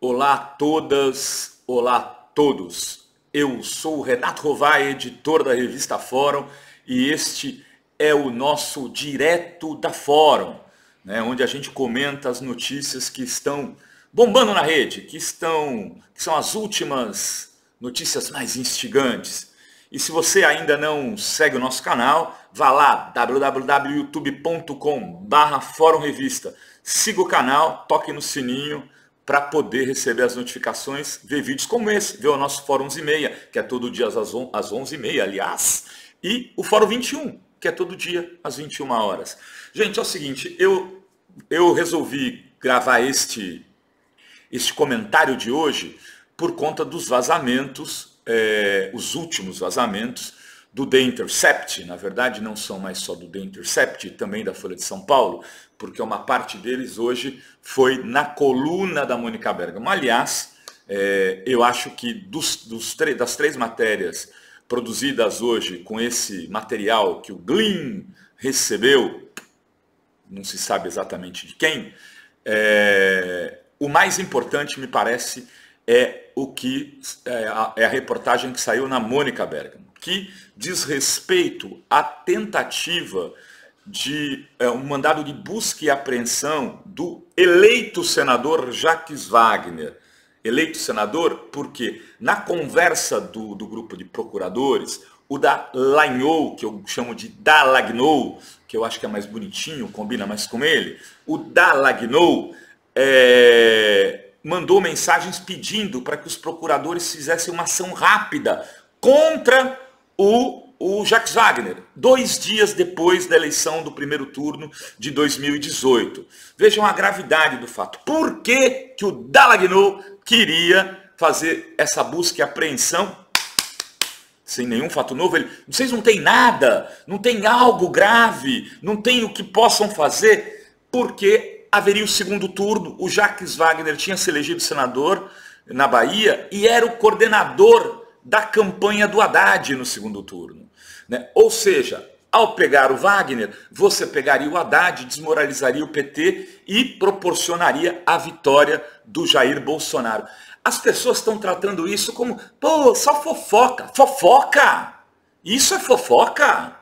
Olá a todas, olá a todos. Eu sou o Renato Rovai, editor da revista Fórum, e este é o nosso Direto da Fórum, né, onde a gente comenta as notícias que estão bombando na rede, que são as últimas notícias mais instigantes. E se você ainda não segue o nosso canal, vá lá, www.youtube.com/forumrevista. Siga o canal, toque no sininho para poder receber as notificações, ver vídeos como esse, ver o nosso Fórum 11h30, que é todo dia às 11h30, aliás, e o Fórum 21, que é todo dia às 21 horas. Gente, é o seguinte, eu resolvi gravar este comentário de hoje por conta dos vazamentos, os últimos vazamentos do The Intercept. Na verdade, não são mais só do The Intercept, também da Folha de São Paulo, porque uma parte deles hoje foi na coluna da Mônica Bergamo. Aliás, eu acho que das três matérias produzidas hoje com esse material que o Gleam recebeu, não se sabe exatamente de quem, o mais importante, me parece, é a reportagem que saiu na Mônica Bergamo, que diz respeito à tentativa de um mandado de busca e apreensão do eleito senador Jacques Wagner. Eleito senador porque, na conversa do grupo de procuradores, o Dallagnol, que eu chamo de Dallagnol, que eu acho que é mais bonitinho, combina mais com ele, o Dallagnol mandou mensagens pedindo para que os procuradores fizessem uma ação rápida contra o Jacques Wagner, 2 dias depois da eleição do primeiro turno de 2018. Vejam a gravidade do fato. Por que o Dallagnol queria fazer essa busca e apreensão sem nenhum fato novo? Vocês não têm nada, não tem algo grave, não tem o que possam fazer, porque haveria o segundo turno. O Jacques Wagner tinha se elegido senador na Bahia e era o coordenador da campanha do Haddad no segundo turno, né? Ou seja, ao pegar o Wagner, você pegaria o Haddad, desmoralizaria o PT e proporcionaria a vitória do Jair Bolsonaro. As pessoas estão tratando isso como, pô, só fofoca. Fofoca! Isso é fofoca!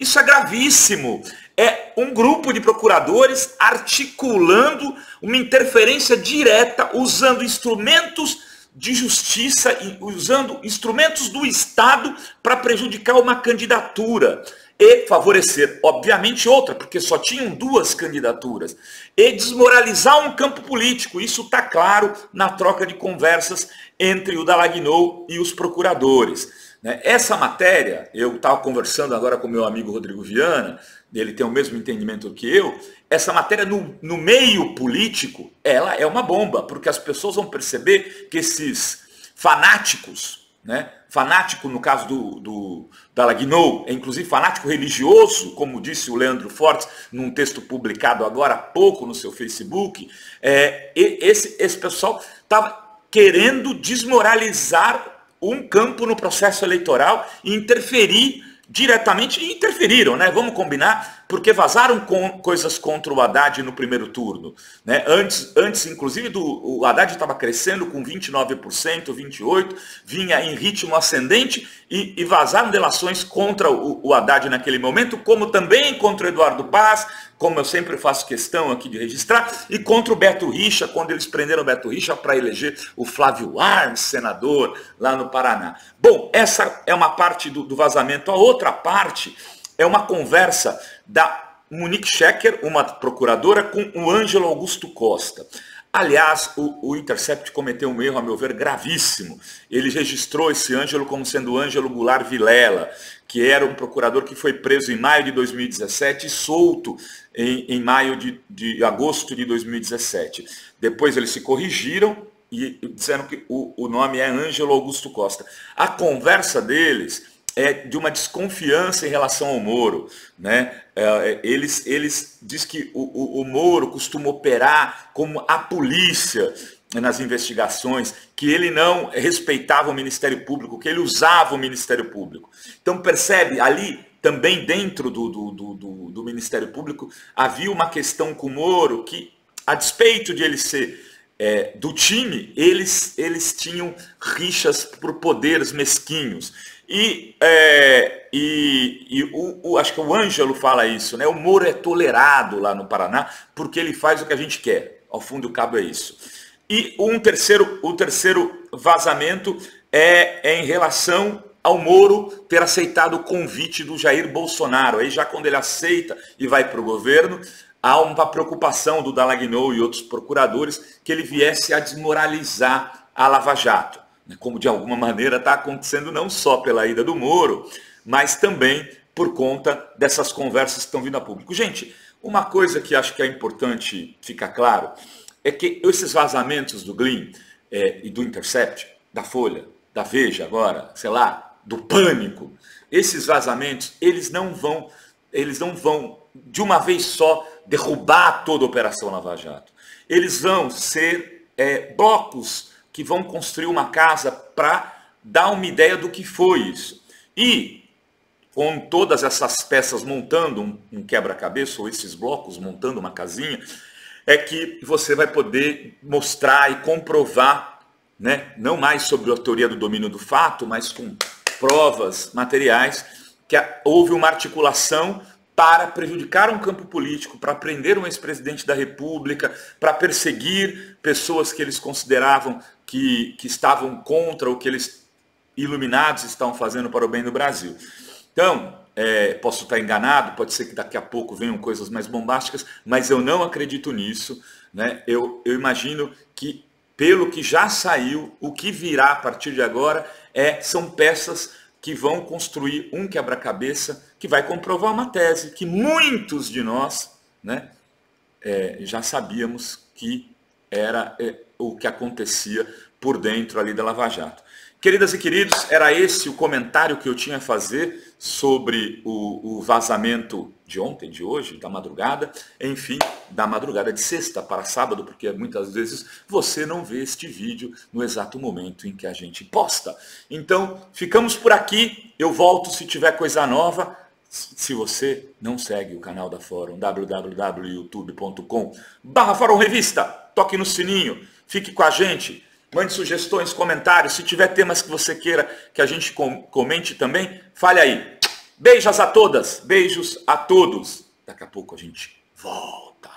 Isso é gravíssimo. É um grupo de procuradores articulando uma interferência direta, usando instrumentos de justiça, usando instrumentos do Estado para prejudicar uma candidatura e favorecer, obviamente, outra, porque só tinham 2 candidaturas, e desmoralizar um campo político. Isso está claro na troca de conversas entre o Dallagnol e os procuradores. Essa matéria, eu estava conversando agora com meu amigo Rodrigo Viana, ele tem o mesmo entendimento que eu. Essa matéria no meio político, ela é uma bomba, porque as pessoas vão perceber que esses fanáticos, né, fanático no caso do Dallagnol, é inclusive fanático religioso, como disse o Leandro Fortes num texto publicado agora há pouco no seu Facebook, esse pessoal estava querendo desmoralizar um campo no processo eleitoral e interferir diretamente, e interferiram, né? Vamos combinar, porque vazaram coisas contra o Haddad no primeiro turno, né? Antes inclusive, o Haddad estava crescendo com 29%, 28%, vinha em ritmo ascendente e vazaram delações contra o Haddad naquele momento, como também contra o Eduardo Paz, como eu sempre faço questão aqui de registrar, e contra o Beto Richa, quando eles prenderam o Beto Richa para eleger o Flávio Arns, senador, lá no Paraná. Bom, essa é uma parte do vazamento. A outra parte é uma conversa da Monique Schecker, uma procuradora, com o Ângelo Augusto Costa. Aliás, o Intercept cometeu um erro, a meu ver, gravíssimo. Ele registrou esse Ângelo como sendo o Ângelo Goulart Villela, que era um procurador que foi preso em maio de 2017 e solto em maio de agosto de 2017. Depois eles se corrigiram e disseram que o nome é Ângelo Augusto Costa. A conversa deles é de uma desconfiança em relação ao Moro, né? Eles dizem que o Moro costuma operar como a polícia nas investigações, que ele não respeitava o Ministério Público, que ele usava o Ministério Público. Então percebe, ali também dentro do Ministério Público havia uma questão com o Moro que, a despeito de ele ser do time, eles tinham rixas por poderes mesquinhos. E acho que o Ângelo fala isso, né? O Moro é tolerado lá no Paraná porque ele faz o que a gente quer. Ao fundo do cabo é isso. E o terceiro vazamento é em relação ao Moro ter aceitado o convite do Jair Bolsonaro. Aí já quando ele aceita e vai para o governo, há uma preocupação do Dallagnol e outros procuradores que ele viesse a desmoralizar a Lava Jato, como de alguma maneira está acontecendo não só pela ida do Moro, mas também por conta dessas conversas que estão vindo a público. Gente, uma coisa que acho que é importante ficar claro é que esses vazamentos do Gleam e do Intercept, da Folha, da Veja agora, sei lá, do Pânico, esses vazamentos, eles não vão de uma vez só derrubar toda a Operação Lava Jato. Eles vão ser blocos que vão construir uma casa para dar uma ideia do que foi isso. E com todas essas peças montando um quebra-cabeça, ou esses blocos montando uma casinha, é que você vai poder mostrar e comprovar, né, não mais sobre a teoria do domínio do fato, mas com provas materiais, que houve uma articulação para prejudicar um campo político, para prender um ex-presidente da República, para perseguir pessoas que eles consideravam que estavam contra o que eles iluminados estavam fazendo para o bem do Brasil. Então, posso estar enganado, pode ser que daqui a pouco venham coisas mais bombásticas, mas eu não acredito nisso, né? Eu imagino que, pelo que já saiu, o que virá a partir de agora são peças que vão construir um quebra-cabeça que vai comprovar uma tese que muitos de nós, né, já sabíamos que era o que acontecia por dentro ali da Lava Jato. Queridas e queridos, era esse o comentário que eu tinha a fazer sobre o vazamento de ontem, de hoje, da madrugada, enfim, da madrugada de sexta para sábado, porque muitas vezes você não vê este vídeo no exato momento em que a gente posta. Então, ficamos por aqui, eu volto se tiver coisa nova. Se você não segue o canal da Fórum, www.youtube.com/FórumRevista, toque no sininho, fique com a gente. Mande sugestões, comentários, se tiver temas que você queira que a gente comente também, fale aí. Beijos a todas, beijos a todos. Daqui a pouco a gente volta.